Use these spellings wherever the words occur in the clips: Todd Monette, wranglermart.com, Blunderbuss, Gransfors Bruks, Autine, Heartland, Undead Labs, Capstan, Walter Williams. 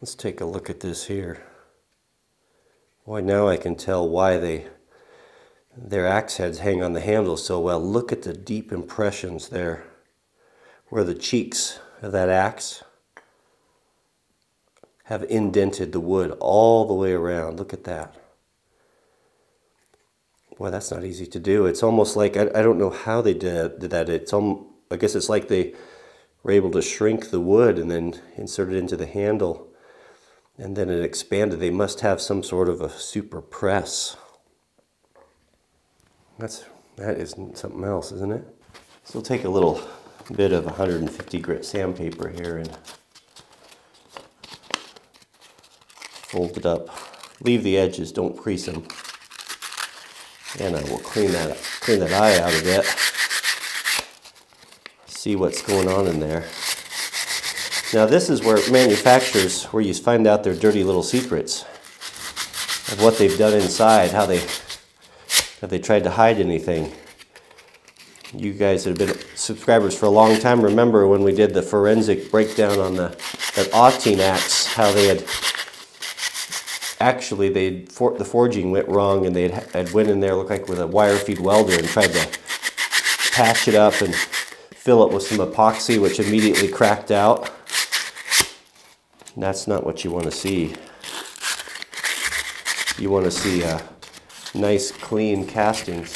Let's take a look at this here. Boy, now I can tell why their axe heads hang on the handle so well. Look at the deep impressions there, where the cheeks of that axe have indented the wood all the way around. Look at that. Boy, that's not easy to do. It's almost like, I don't know how they did that. I guess it's like they were able to shrink the wood and then insert it into the handle. And then it expanded. They must have some sort of a super press. That is something else, isn't it? So we'll take a little bit of 150 grit sandpaper here and fold it up. Leave the edges, don't crease them. And I will clean that eye out a bit. See what's going on in there. Now this is where manufacturers, where you find out their dirty little secrets of what they've done inside, how they tried to hide anything. You guys that have been subscribers for a long time remember when we did the forensic breakdown on that Autine axe, how they had actually the forging went wrong and they had went in there, looked like with a wire feed welder, and tried to patch it up and fill it with some epoxy, which immediately cracked out. And that's not what you want to see. You want to see nice clean castings.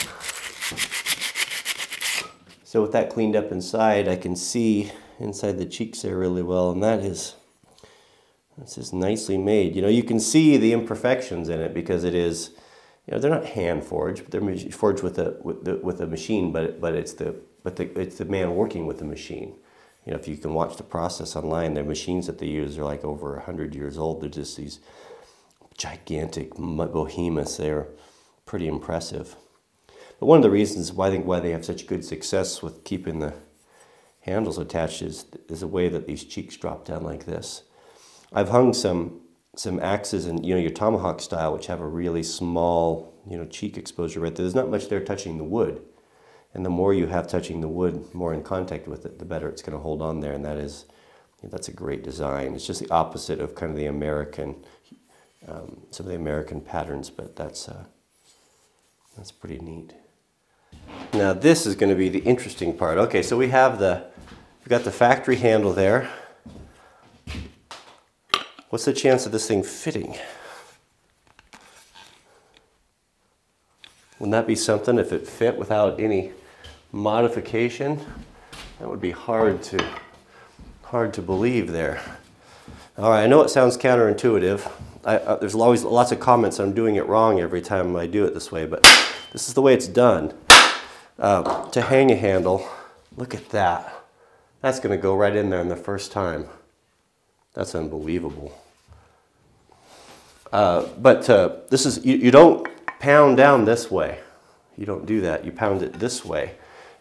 So with that cleaned up inside, I can see inside the cheeks there really well, and that's just nicely made. You know, you can see the imperfections in it because it is, you know, they're not hand forged, but they're forged with a machine, but it's the man working with the machine. You know, if you can watch the process online, the machines that they use are like over 100 years old. They're just these gigantic behemoths. They're pretty impressive. But one of the reasons why I think why they have such good success with keeping the handles attached is the way that these cheeks drop down like this. I've hung some axes in, you know, your tomahawk style, which have a really small, you know, cheek exposure right there. There's not much there touching the wood. And the more you have touching the wood, more in contact with it, the better it's going to hold on there. And that is, you know, that's a great design. It's just the opposite of kind of the American, some of the American patterns, but that's pretty neat. Now this is going to be the interesting part. Okay, so we have we've got the factory handle there. What's the chance of this thing fitting? Wouldn't that be something if it fit without any modification? That would be hard to believe there. All right, I know it sounds counterintuitive. There's always lots of comments I'm doing it wrong every time I do it this way, but this is the way it's done. To hang a handle, look at that. That's gonna go right in there in the first time. That's unbelievable. This is, you don't pound down this way. You don't do that. You pound it this way.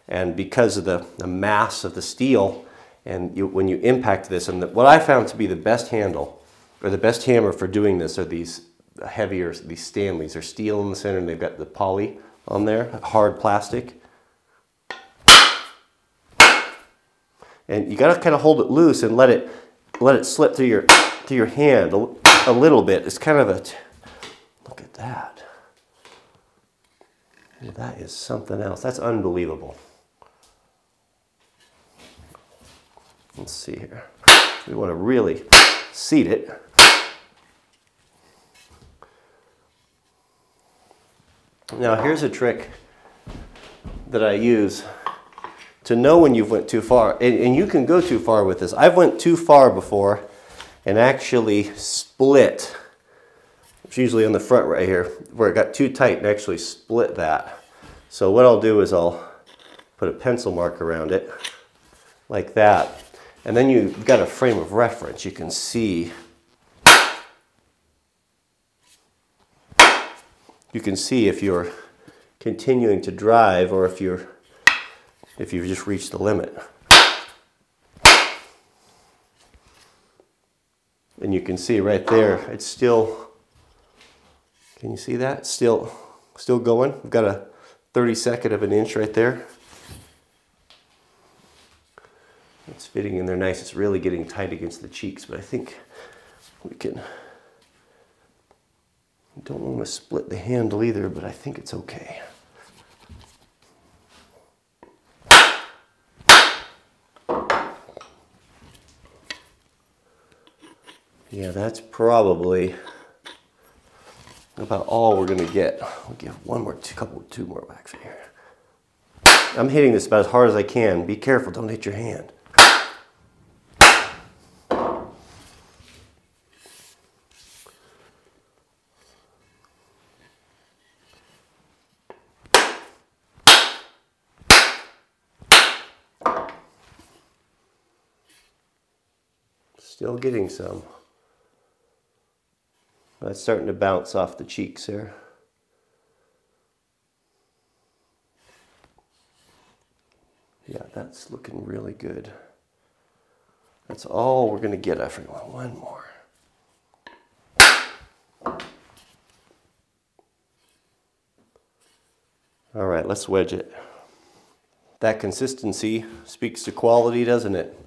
And because of the mass of the steel, and when you impact this, and what I found to be the best handle, or the best hammer for doing this, are these heavier, these Stanleys. They're steel in the center, and they've got the poly on there, hard plastic. And you gotta kind of hold it loose and let it slip through your hand a little bit. It's kind of a, look at that. Well, that is something else. That's unbelievable. Let's see here. We want to really seat it. Now here's a trick that I use to know when you've went too far, and you can go too far with this. I've went too far before and actually split. It's usually on the front right here where it got too tight and actually split that. So what I'll do is I'll put a pencil mark around it like that. And then you've got a frame of reference. You can see, if you're continuing to drive or if you've just reached the limit. And you can see right there, it's still, can you see that? Still going. We've got a 32nd of an inch right there. It's fitting in there nice. It's really getting tight against the cheeks, but I think we can. I don't want to split the handle either, but I think it's okay. Yeah, that's probably about all we're gonna get. We'll give two more whacks in here. I'm hitting this about as hard as I can. Be careful, don't hit your hand. Still getting some. That's starting to bounce off the cheeks there. Yeah, that's looking really good. That's all we're gonna get, everyone. One more. All right, let's wedge it. That consistency speaks to quality, doesn't it?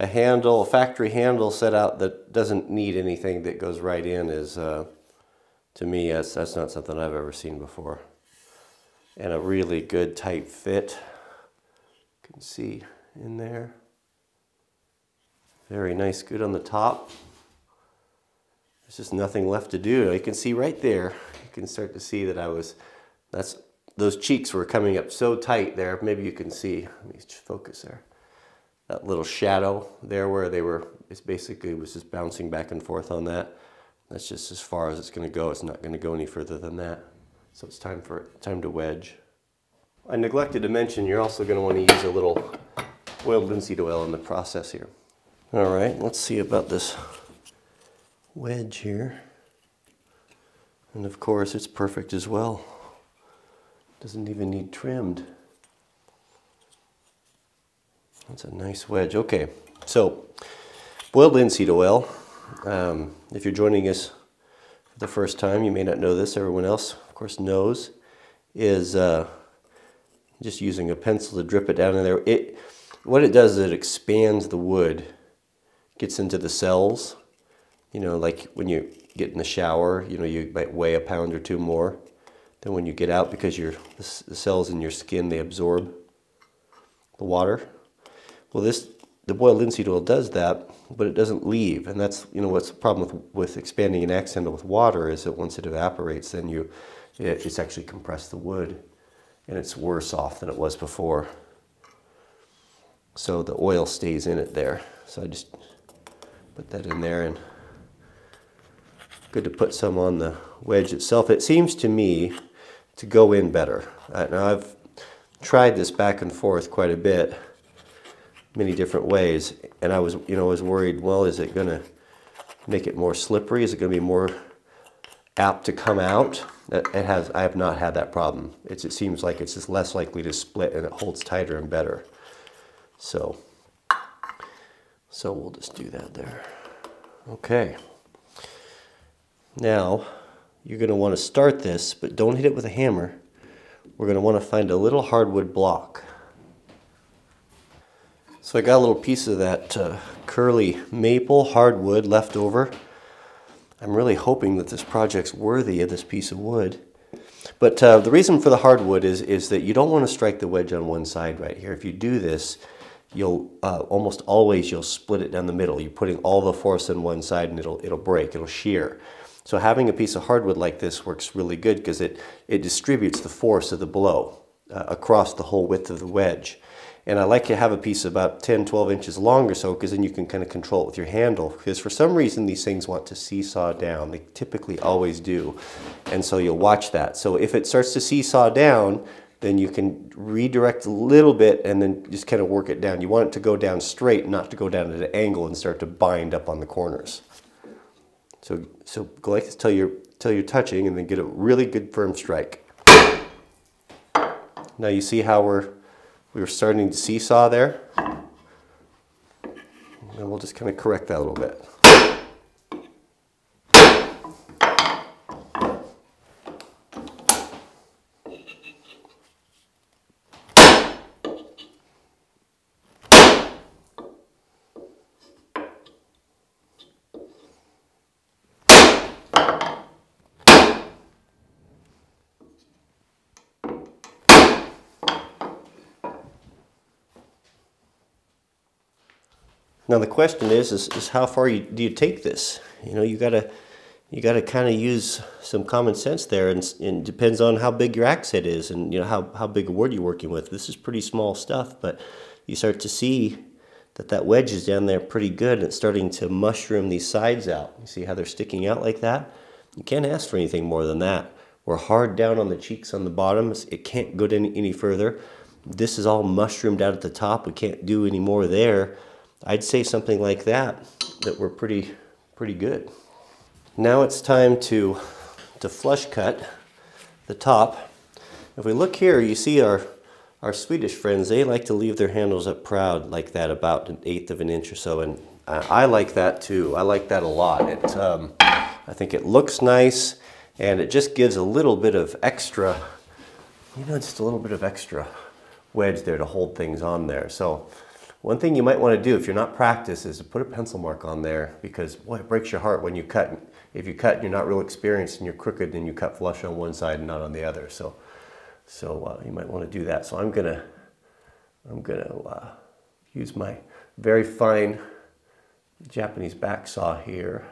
A handle, a factory handle set out that doesn't need anything that goes right in is, to me, that's not something I've ever seen before. And a really good tight fit. You can see in there. Very nice, good on the top. There's just nothing left to do. You can see right there, you can start to see that those cheeks were coming up so tight there. Maybe you can see, let me focus there. That little shadow there where they were, it's basically was just bouncing back and forth on that. That's just as far as it's gonna go. It's not gonna go any further than that. So it's time to wedge. I neglected to mention, you're also gonna wanna use a little boiled linseed oil in the process here. All right, let's see about this wedge here. And of course, it's perfect as well. Doesn't even need trimmed. That's a nice wedge. Okay, so boiled linseed oil. If you're joining us for the first time, you may not know this. Everyone else, of course, knows. Is just using a pencil to drip it down in there. What it does is it expands the wood, gets into the cells. You know, like when you get in the shower, you know, you might weigh a pound or two more than when you get out because the cells in your skin, they absorb the water. Well, the boiled linseed oil does that, but it doesn't leave, and that's, you know, what's the problem with expanding an axe handle with water is that once it evaporates, then it's actually compressed the wood, and it's worse off than it was before. So the oil stays in it there. So I just put that in there, and good to put some on the wedge itself. It seems to me to go in better. Now I've tried this back and forth quite a bit. Many different ways, and I was, you know, worried. Well, is it going to make it more slippery? Is it going to be more apt to come out? It has. I have not had that problem. It seems like it's just less likely to split, and it holds tighter and better. So we'll just do that there. Okay. Now you're going to want to start this, but don't hit it with a hammer. We're going to want to find a little hardwood block. So I got a little piece of that curly maple hardwood left over. I'm really hoping that this project's worthy of this piece of wood. But the reason for the hardwood is that you don't want to strike the wedge on one side right here. If you do this, you'll almost always you'll split it down the middle. You're putting all the force on one side, and it'll break, it'll shear. So having a piece of hardwood like this works really good because it distributes the force of the blow across the whole width of the wedge. And I like to have a piece about 10, 12 inches long or so, because then you can kind of control it with your handle. Because for some reason, these things want to seesaw down. They typically always do. And so you'll watch that. So if it starts to seesaw down, then you can redirect a little bit and then just kind of work it down. You want it to go down straight, not to go down at an angle and start to bind up on the corners. So go like this till you're touching, and then get a really good firm strike. Now you see how we were starting to seesaw there. And we'll just kind of correct that a little bit. Now the question is how far do you take this? You know, you gotta kind of use some common sense there, and depends on how big your accent is, and you know how big a word you're working with. This is pretty small stuff, but you start to see that wedge is down there pretty good, and it's starting to mushroom these sides out. You see how they're sticking out like that? You can't ask for anything more than that. We're hard down on the cheeks on the bottom. It can't go any further. This is all mushroomed out at the top. We can't do any more there. I'd say something like that, we're pretty good. Now it's time to flush cut the top. If we look here, you see our Swedish friends, they like to leave their handles up proud like that, about 1/8 of an inch or so, and I like that too. I like that a lot. I think it looks nice, and it just gives a little bit of extra, you know, just a little bit of extra wedge there to hold things on there. So one thing you might want to do if you're not practiced is to put a pencil mark on there, because boy, it breaks your heart when you cut. If you cut and you're not real experienced and you're crooked, then you cut flush on one side and not on the other. So you might want to do that. So I'm gonna use my very fine Japanese back saw here.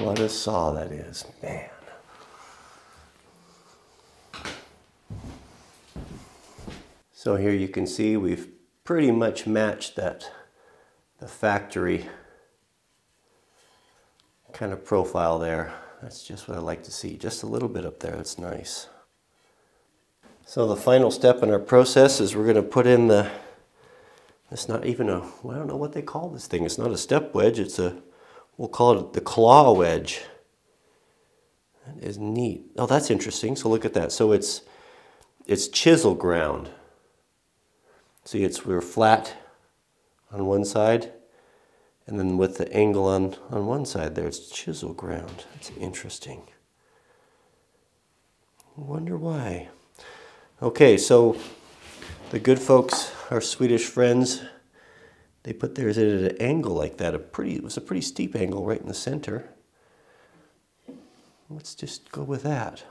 What a saw that is, man. So here you can see we've pretty much matched the factory kind of profile there. That's just what I like to see. Just a little bit up there, that's nice. So the final step in our process is we're gonna put in the, it's not even a, well, I don't know what they call this thing. It's not a step wedge, it's a, we'll call it the claw wedge. That is neat. Oh, that's interesting. So look at that. So it's chisel ground. See, we're flat on one side, and then with the angle on one side there, it's chisel ground. That's interesting. I wonder why. Okay, so the good folks, our Swedish friends, they put theirs in at an angle like that. It was a pretty steep angle right in the center. Let's just go with that.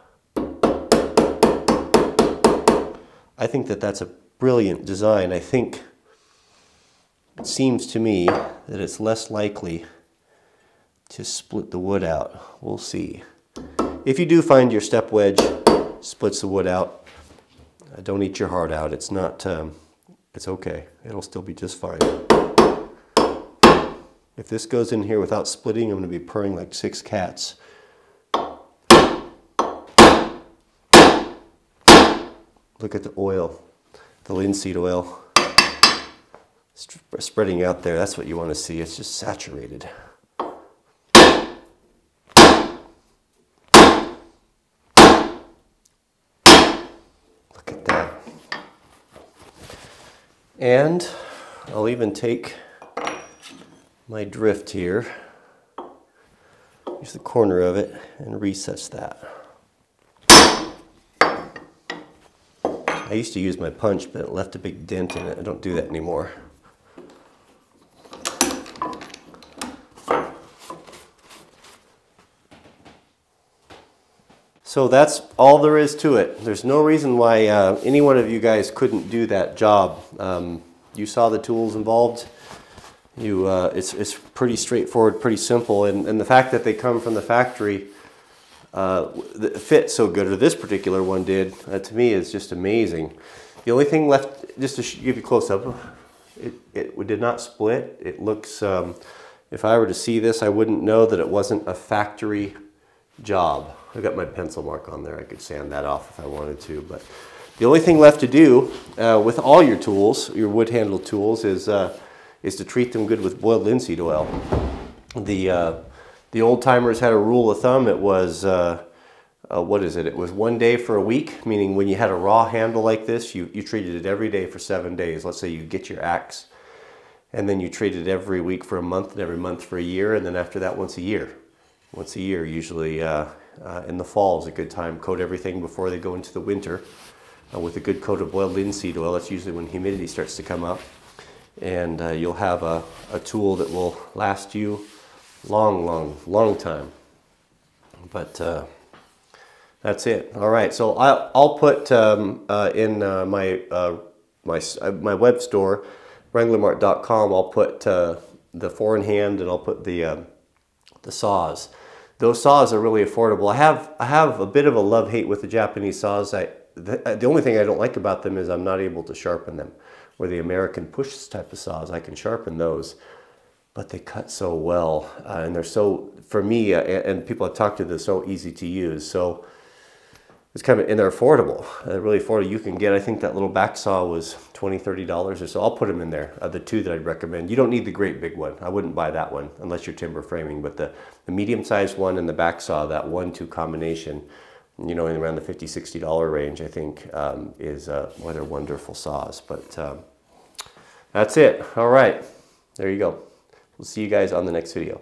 I think that's a brilliant design. I think it seems to me that it's less likely to split the wood out. We'll see. If you do find your step wedge splits the wood out, don't eat your heart out. It's not, it's okay. It'll still be just fine. If this goes in here without splitting, I'm going to be purring like 6 cats. Look at the oil, the linseed oil spreading out there. That's what you want to see. It's just saturated. Look at that. And I'll even take my drift here, use the corner of it, and recess that. I used to use my punch, but it left a big dent in it. I don't do that anymore. So that's all there is to it. There's no reason why any one of you guys couldn't do that job. You saw the tools involved. It's pretty straightforward, pretty simple, and the fact that they come from the factory fit so good, or this particular one did, to me is just amazing. The only thing left, just to give you a close-up, it did not split. It looks, if I were to see this, I wouldn't know that it wasn't a factory job. I've got my pencil mark on there. I could sand that off if I wanted to, but the only thing left to do with all your tools, your wood handle tools, is to treat them good with boiled linseed oil. The old timers had a rule of thumb. It was what is it? It was 1 day for a week, meaning when you had a raw handle like this, you treated it every day for 7 days. Let's say you get your axe, and then you treat it every week for a month, and every month for a year, and then after that once a year. Once a year, usually in the fall is a good time. Coat everything before they go into the winter with a good coat of boiled linseed oil. That's usually when humidity starts to come up. And you'll have a tool that will last you long, long, long time. But... that's it. All right, so I'll put in my web store, wranglermart.com, I'll put the four in hand, and I'll put the saws. Those saws are really affordable. I have a bit of a love hate with the Japanese saws. The only thing I don't like about them is I'm not able to sharpen them. Where the American push type of saws, I can sharpen those, but they cut so well, and they're so, for me and people I've talked to, they're so easy to use. So it's kind of, and they're affordable. They're really affordable. You can get, I think that little back saw was $20, $30 or so. I'll put them in there. The two that I'd recommend. You don't need the great big one. I wouldn't buy that one unless you're timber framing. But the medium-sized one and the back saw, that 1-2 combination, you know, in around the $50, $60 range, I think, is well, they're wonderful saws. But that's it. All right, there you go. We'll see you guys on the next video.